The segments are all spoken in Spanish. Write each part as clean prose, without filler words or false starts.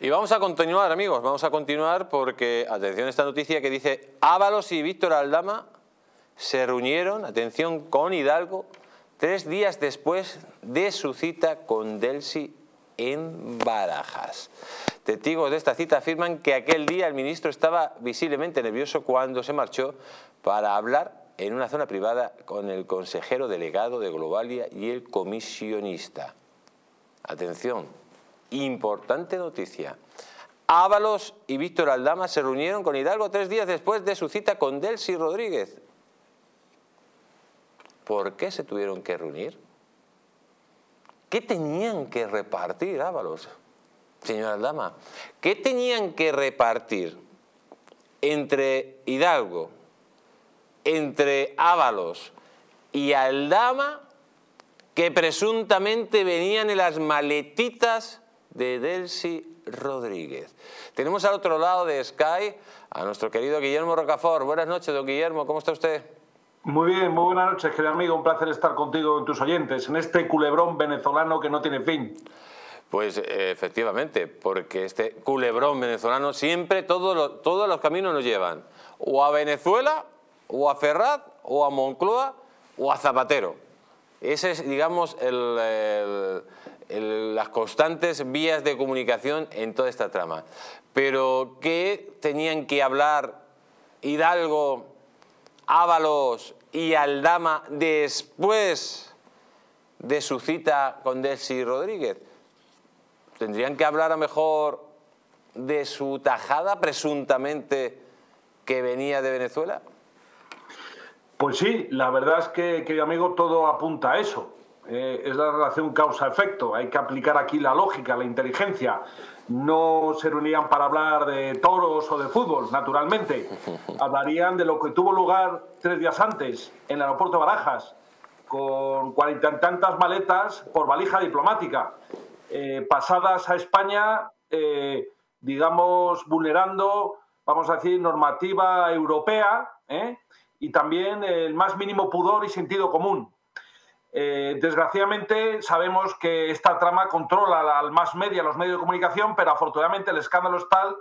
Y vamos a continuar, amigos, vamos a continuar porque, atención a esta noticia que dice: Ábalos y Víctor Aldama se reunieron, atención, con Hidalgo 3 días después de su cita con Delcy en Barajas. Testigos de esta cita afirman que aquel día el ministro estaba visiblemente nervioso cuando se marchó para hablar en una zona privada con el consejero delegado de Globalia y el comisionista. Atención, importante noticia. Ábalos y Víctor Aldama se reunieron con Hidalgo 3 días después de su cita con Delcy Rodríguez. ¿Por qué se tuvieron que reunir? ¿Qué tenían que repartir, Ábalos? Señora Aldama, ¿qué tenían que repartir entre Hidalgo, entre Ábalos y Aldama, que presuntamente venían en las maletitas de Delcy Rodríguez? Tenemos al otro lado de Sky a nuestro querido Guillermo Rocafort. Buenas noches, don Guillermo, ¿cómo está usted? Muy bien, muy buenas noches, querido amigo, un placer estar contigo y con tus oyentes en este culebrón venezolano que no tiene fin. Pues efectivamente, porque este culebrón venezolano siempre todos los caminos nos llevan o a Venezuela, o a Ferraz, o a Moncloa, o a Zapatero. Ese es, digamos, las constantes vías de comunicación en toda esta trama. Pero ¿qué tenían que hablar Hidalgo, Ábalos y Aldama después de su cita con Delcy Rodríguez? ¿Tendrían que hablar a lo mejor de su tajada presuntamente que venía de Venezuela? Pues sí, la verdad es que, querido amigo, todo apunta a eso. Es la relación causa-efecto. Hay que aplicar aquí la lógica, la inteligencia. No se reunían para hablar de toros o de fútbol, naturalmente. Hablarían de lo que tuvo lugar 3 días antes, en el aeropuerto de Barajas, con 40 y tantas maletas por valija diplomática. Pasadas a España, digamos, vulnerando, vamos a decir, normativa europea, y también el más mínimo pudor y sentido común. Desgraciadamente sabemos que esta trama controla al más media, los medios de comunicación, pero afortunadamente el escándalo es tal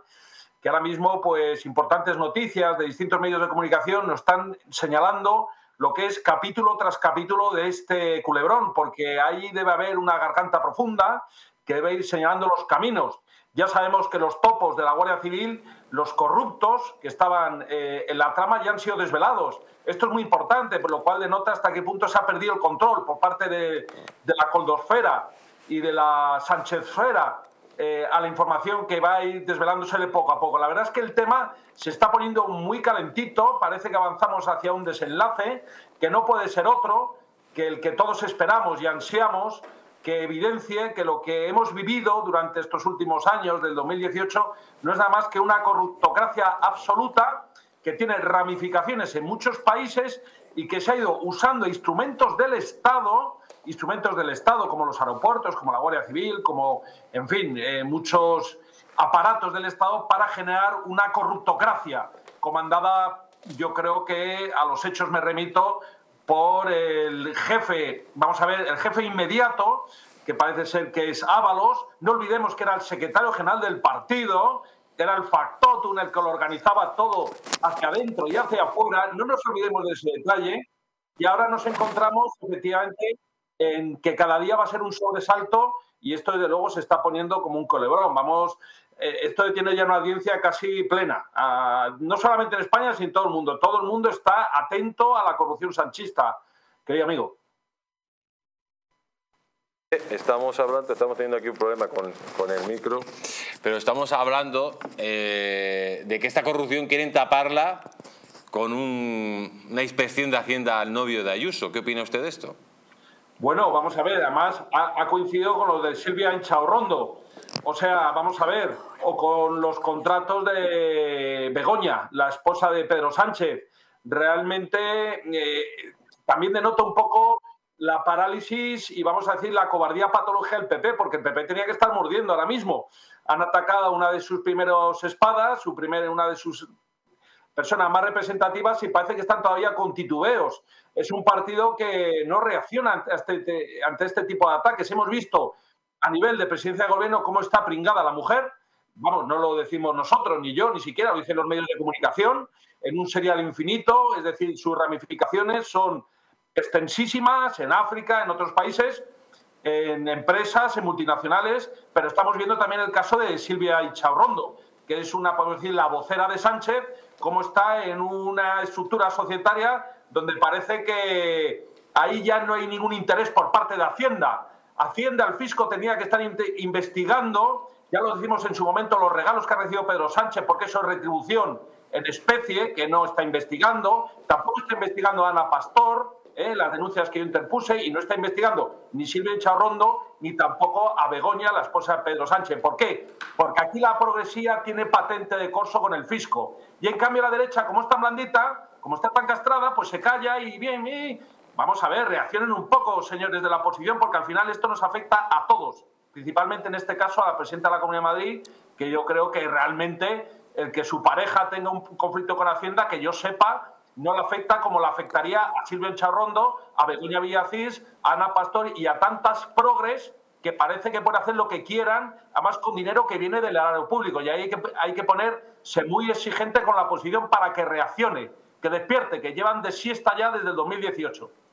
que ahora mismo, pues, importantes noticias de distintos medios de comunicación nos están señalando lo que es capítulo tras capítulo de este culebrón, porque ahí debe haber una garganta profunda que debe ir señalando los caminos. Ya sabemos que los topos de la Guardia Civil, los corruptos que estaban en la trama, ya han sido desvelados. Esto es muy importante, por lo cual denota hasta qué punto se ha perdido el control por parte de la coldosfera y de la sánchezfera a la información que va a ir desvelándosele poco a poco. La verdad es que el tema se está poniendo muy calentito, parece que avanzamos hacia un desenlace que no puede ser otro que el que todos esperamos y ansiamos, que evidencie que lo que hemos vivido durante estos últimos años, del 2018, no es nada más que una corruptocracia absoluta que tiene ramificaciones en muchos países y que se ha ido usando instrumentos del Estado como los aeropuertos, como la Guardia Civil, como, en fin, muchos aparatos del Estado para generar una corruptocracia comandada, yo creo que a los hechos me remito, por el jefe, vamos a ver, el jefe inmediato, que parece ser que es Ábalos. No olvidemos que era el secretario general del partido, era el factotum, el que lo organizaba todo hacia adentro y hacia afuera. No nos olvidemos de ese detalle. Y ahora nos encontramos, efectivamente, en que cada día va a ser un sobresalto y esto, desde luego, se está poniendo como un culebrón. Vamos, esto tiene ya una audiencia casi plena, no solamente en España, sino en todo el mundo. Todo el mundo está atento a la corrupción sanchista, querido amigo. Estamos teniendo aquí un problema con el micro, pero estamos hablando de que esta corrupción quieren taparla con una inspección de Hacienda al novio de Ayuso. ¿Qué opina usted de esto? Bueno, vamos a ver, además ha coincidido con lo de Silvia Intxaurrondo, o sea, vamos a ver, o con los contratos de Begoña, la esposa de Pedro Sánchez. Realmente también denota un poco la parálisis y, vamos a decir, la cobardía patológica del PP, porque el PP tenía que estar mordiendo ahora mismo. Han atacado a una de sus primeros espadas, una de sus personas más representativas, y parece que están todavía con titubeos. Es un partido que no reacciona ante este tipo de ataques. Hemos visto a nivel de presidencia de gobierno cómo está pringada la mujer, vamos, no lo decimos nosotros, ni yo, ni siquiera, lo dicen los medios de comunicación, en un serial infinito, es decir, sus ramificaciones son extensísimas en África, en otros países, en empresas, en multinacionales, pero estamos viendo también el caso de Silvia Intxaurrondo, que es una, podemos decir, la vocera de Sánchez, cómo está en una estructura societaria donde parece que ahí ya no hay ningún interés por parte de Hacienda. Hacienda, el fisco, tenía que estar investigando, ya lo decimos en su momento, los regalos que ha recibido Pedro Sánchez, porque eso es retribución en especie, que no está investigando. Tampoco está investigando a Ana Pastor, las denuncias que yo interpuse, y no está investigando ni Silvia Intxaurrondo ni tampoco a Begoña, la esposa de Pedro Sánchez. ¿Por qué? Porque aquí la progresía tiene patente de corso con el fisco. Y en cambio la derecha, como es tan blandita, como está tan castrada, pues se calla y bien... Vamos a ver, reaccionen un poco, señores de la oposición, porque al final esto nos afecta a todos, principalmente en este caso a la presidenta de la Comunidad de Madrid, que yo creo que realmente el que su pareja tenga un conflicto con Hacienda, que yo sepa, no le afecta como le afectaría a Silvia Intxaurrondo, a Begoña Villacís, a Ana Pastor y a tantas progres que parece que pueden hacer lo que quieran, además con dinero que viene del erario público. Y ahí hay que ponerse muy exigente con la oposición para que reaccione, que despierte, que llevan de siesta ya desde el 2018.